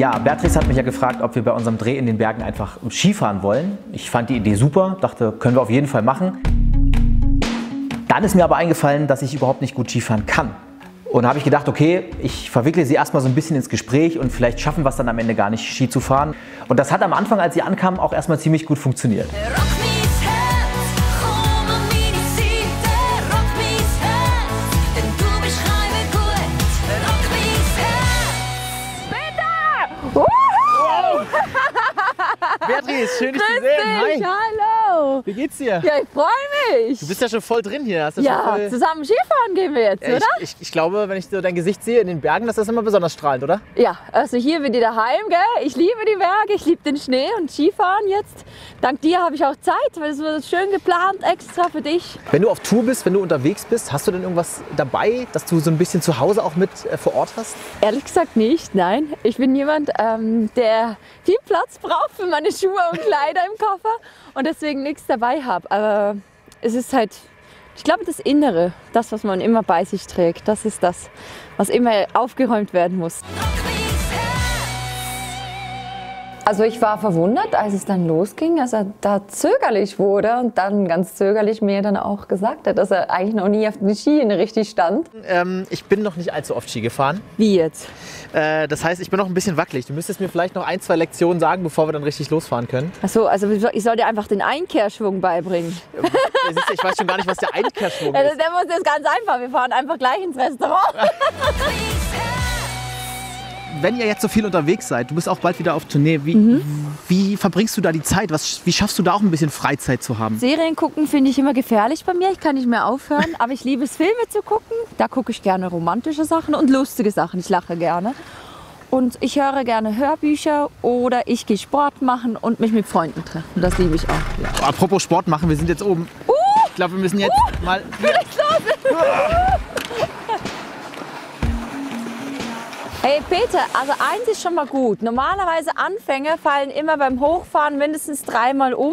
Ja, Beatrice hat mich ja gefragt, ob wir bei unserem Dreh in den Bergen einfach Skifahren wollen. Ich fand die Idee super, dachte, können wir auf jeden Fall machen. Dann ist mir aber eingefallen, dass ich überhaupt nicht gut Skifahren kann. Und da habe ich gedacht, okay, ich verwickle sie erstmal so ein bisschen ins Gespräch und vielleicht schaffen wir es dann am Ende gar nicht, Ski zu fahren. Und das hat am Anfang, als sie ankam, auch erstmal ziemlich gut funktioniert. Beatrice, schön, dich zu sehen. Hi. Hallo. Wie geht's dir? Ja, ich freue mich. Du bist ja schon voll drin hier. Hast du ja, voll... zusammen Skifahren gehen wir jetzt, ja, oder? Ich glaube, wenn ich so dein Gesicht sehe in den Bergen, das ist immer besonders strahlend, oder? Ja, also hier bin ich daheim, gell? Ich liebe die Berge, ich liebe den Schnee und Skifahren jetzt. Dank dir habe ich auch Zeit, weil es wird schön geplant, extra für dich. Wenn du auf Tour bist, wenn du unterwegs bist, hast du denn irgendwas dabei, dass du so ein bisschen zu Hause auch mit vor Ort hast? Ehrlich gesagt nicht, nein. Ich bin jemand, der viel Platz braucht für meine Schuhe und Kleider im Koffer und deswegen nichts dabei habe. Aber es ist halt, ich glaube, das Innere, das, was man immer bei sich trägt, das ist das, was immer aufgeräumt werden muss. Also ich war verwundert, als es dann losging, als er da zögerlich wurde und dann ganz zögerlich mir dann auch gesagt hat, dass er eigentlich noch nie auf den Skien richtig stand. Ich bin noch nicht allzu oft Ski gefahren. Wie jetzt? Das heißt, ich bin noch ein bisschen wackelig. Du müsstest mir vielleicht noch ein, zwei Lektionen sagen, bevor wir dann richtig losfahren können. Ach so, also ich soll dir einfach den Einkehrschwung beibringen. Ich weiß schon gar nicht, was der Einkehrschwung ist. Der ist ganz einfach, wir fahren einfach gleich ins Restaurant. Wenn ihr jetzt so viel unterwegs seid, du bist auch bald wieder auf Tournee, wie verbringst du da die Zeit? Wie schaffst du da auch ein bisschen Freizeit zu haben? Serien gucken finde ich immer gefährlich bei mir, ich kann nicht mehr aufhören, aber ich liebe es, Filme zu gucken. Da gucke ich gerne romantische Sachen und lustige Sachen, ich lache gerne. Und ich höre gerne Hörbücher oder ich gehe Sport machen und mich mit Freunden treffen, das liebe ich auch. Ja. Apropos Sport machen, wir sind jetzt oben. Ich glaube, wir müssen jetzt mal... Hey Peter, also eins ist schon mal gut. Normalerweise Anfänger fallen immer beim Hochfahren mindestens dreimal um.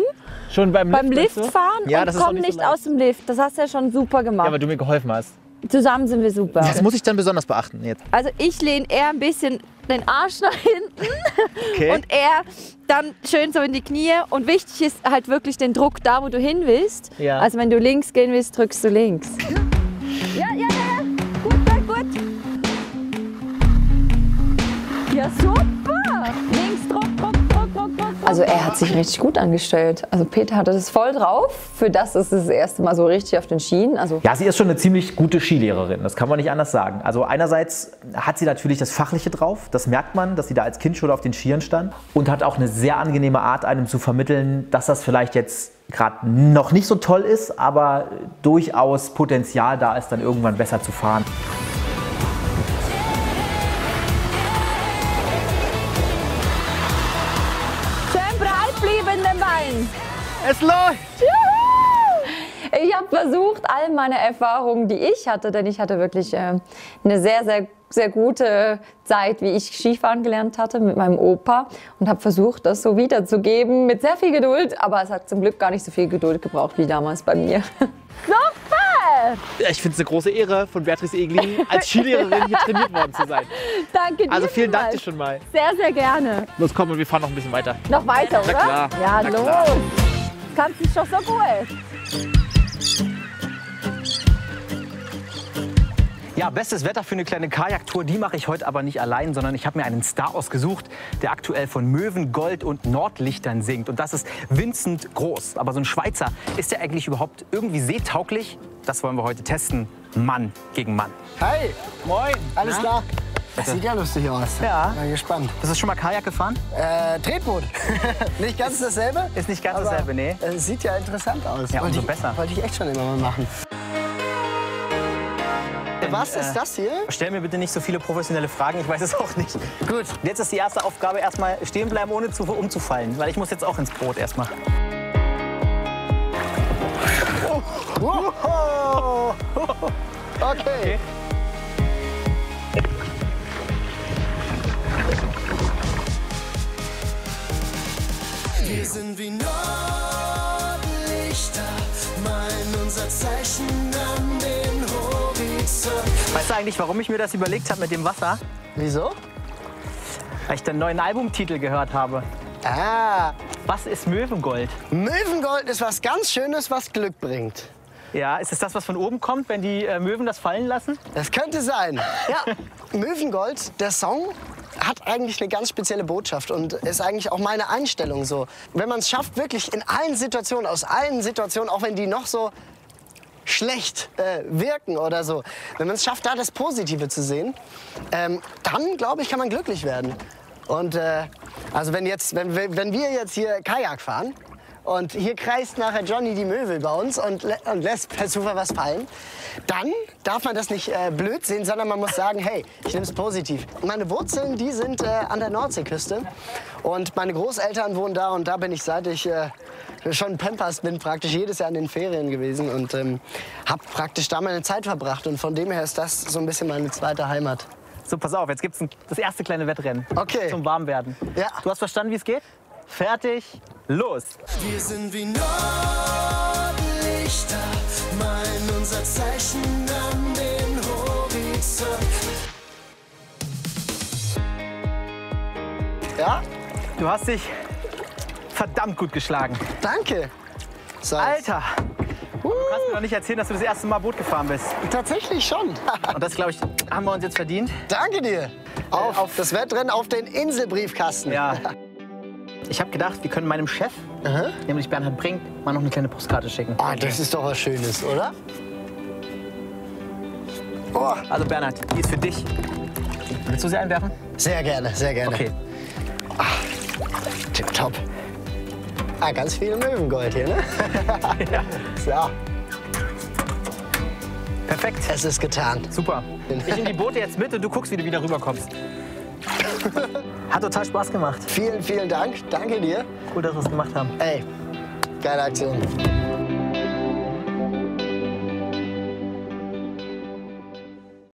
Schon beim Lift fahren und kommen nicht aus dem Lift. Das hast du ja schon super gemacht. Ja, weil du mir geholfen hast. Zusammen sind wir super. Das muss ich dann besonders beachten jetzt. Also ich lehne eher ein bisschen den Arsch nach hinten und er dann schön so in die Knie. Und wichtig ist halt wirklich den Druck da, wo du hin willst. Ja. Also wenn du links gehen willst, drückst du links. Ja. Gut. Ja, super! Links, Druck. Also er hat sich richtig gut angestellt. Also Peter hatte das voll drauf. Für das ist es das erste Mal so richtig auf den Schienen. Also ja, sie ist schon eine ziemlich gute Skilehrerin. Das kann man nicht anders sagen. Also einerseits hat sie natürlich das Fachliche drauf. Das merkt man, dass sie da als Kind schon auf den Skiern stand. Und hat auch eine sehr angenehme Art, einem zu vermitteln, dass das vielleicht jetzt gerade noch nicht so toll ist, aber durchaus Potenzial da ist, dann irgendwann besser zu fahren. Es läuft! Juhu! Ich habe versucht, all meine Erfahrungen, die ich hatte, denn ich hatte wirklich eine sehr, sehr, sehr gute Zeit, wie ich Skifahren gelernt hatte mit meinem Opa und habe versucht, das so wiederzugeben mit sehr viel Geduld, aber es hat zum Glück gar nicht so viel Geduld gebraucht wie damals bei mir. Super! Ich finde es eine große Ehre, von Beatrice Egli als Skilehrerin hier trainiert worden zu sein. Danke dir. Also vielen Dank dir schon mal. Sehr, sehr gerne. Los, komm und wir fahren noch ein bisschen weiter. Noch weiter, oder? Na klar. Ja, na los. Klar. Du kannst dich doch so gut. Ja, bestes Wetter für eine kleine Kajaktour, die mache ich heute aber nicht allein, sondern ich habe mir einen Star ausgesucht, der aktuell von Möwen, Gold und Nordlichtern singt. Und das ist Vincent Gross. Aber so ein Schweizer, ist der eigentlich überhaupt irgendwie seetauglich? Das wollen wir heute testen. Mann gegen Mann. Hey, moin. Alles klar? Das sieht ja lustig aus. Ja. Bin gespannt. Bist du schon mal Kajak gefahren? Tretboot. Nicht ganz dasselbe? Ist nicht ganz dasselbe, nee. Es sieht ja interessant aus. Ja, umso besser. Wollte ich echt schon immer mal machen. Was ist das hier? Stell mir bitte nicht so viele professionelle Fragen, ich weiß es auch nicht. Gut. Jetzt ist die erste Aufgabe erstmal stehen bleiben, ohne umzufallen. Weil ich muss jetzt auch ins Boot erstmal. Oh. Wow. Okay. Wir sind wie Nordlichter, malen unser Zeichen an den Horizont. Weißt du eigentlich, warum ich mir das überlegt habe mit dem Wasser? Wieso? Weil ich den neuen Albumtitel gehört habe. Ah. Was ist Möwengold? Möwengold ist was ganz Schönes, was Glück bringt. Ja, ist es das, was von oben kommt, wenn die Möwen das fallen lassen? Das könnte sein. Ja, Möwengold, der Song, hat eigentlich eine ganz spezielle Botschaft und ist eigentlich auch meine Einstellung so. Wenn man es schafft, wirklich in allen Situationen, aus allen Situationen, auch wenn die noch so schlecht wirken oder so, wenn man es schafft, da das Positive zu sehen, dann, glaube ich, kann man glücklich werden. Und also wenn wir jetzt hier Kajak fahren, und hier kreist nachher Johnny die Möwe bei uns und lässt per Zufall was fallen. Dann darf man das nicht blöd sehen, sondern man muss sagen, hey, ich nehme es positiv. Meine Wurzeln, die sind an der Nordseeküste. Und meine Großeltern wohnen da und da bin ich, seit ich schon Pampers bin, praktisch jedes Jahr in den Ferien gewesen. Und habe praktisch da meine Zeit verbracht. Und von dem her ist das so ein bisschen meine zweite Heimat. So, pass auf, jetzt gibt's das erste kleine Wettrennen. Okay. Zum Warmwerden. Ja. Du hast verstanden, wie es geht? Fertig, los! Wir sind wie Nordlichter, malen unser Zeichen an den Horizont. Ja? Du hast dich verdammt gut geschlagen. Danke! Alter! Du kannst mir doch nicht erzählen, dass du das erste Mal Boot gefahren bist. Tatsächlich schon. Und das, glaube ich, haben wir uns jetzt verdient. Danke dir! Auf das Wettrennen auf den Inselbriefkasten. Ja. Ich habe gedacht, wir können meinem Chef, nämlich Bernhard Brink, mal noch eine kleine Postkarte schicken. Ah, das ist doch was Schönes, oder? Oh. Also Bernhard, die ist für dich. Willst du sie einwerfen? Sehr gerne, sehr gerne. Okay. Ach, tipptopp. Ah, ganz viel Möwengold hier, ne? Ja. So. Perfekt. Es ist getan. Super. Ich nehme die Boote jetzt mit und du guckst, wie du wieder rüberkommst. Hat total Spaß gemacht. Vielen, vielen Dank. Danke dir. Cool, dass wir es gemacht haben. Ey, geile Aktion.